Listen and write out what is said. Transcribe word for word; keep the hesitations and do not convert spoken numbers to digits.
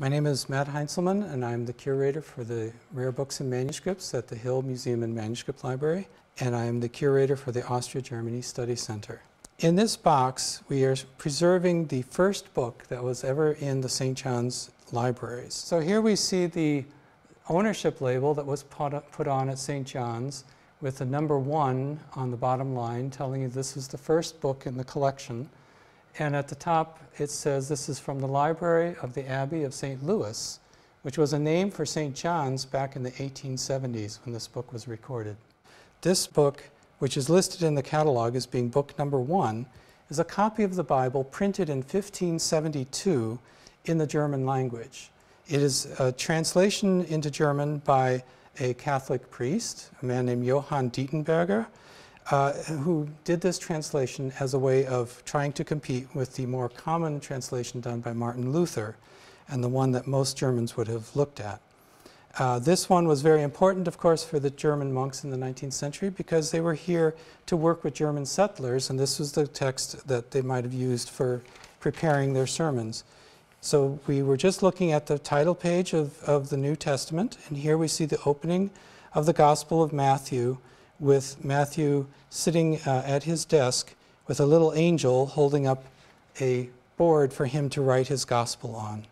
My name is Matt Heintzelman, and I'm the curator for the Rare Books and Manuscripts at the Hill Museum and Manuscript Library, and I am the curator for the Austria-Germany Study Center. In this box, we are preserving the first book that was ever in the Saint John's libraries. So here we see the ownership label that was put on at Saint John's with the number one on the bottom line telling you this is the first book in the collection. And at the top, it says this is from the library of the Abbey of Saint Louis, which was a name for Saint John's back in the eighteen seventies when this book was recorded. This book, which is listed in the catalog as being book number one, is a copy of the Bible printed in fifteen seventy-two in the German language. It is a translation into German by a Catholic priest, a man named Johann Dietenberger, Uh, who did this translation as a way of trying to compete with the more common translation done by Martin Luther and the one that most Germans would have looked at. Uh, this one was very important, of course, for the German monks in the nineteenth century because they were here to work with German settlers, and this was the text that they might have used for preparing their sermons. So we were just looking at the title page of, of the New Testament, and here we see the opening of the Gospel of Matthew, with Matthew sitting uh, at his desk with a little angel holding up a board for him to write his gospel on.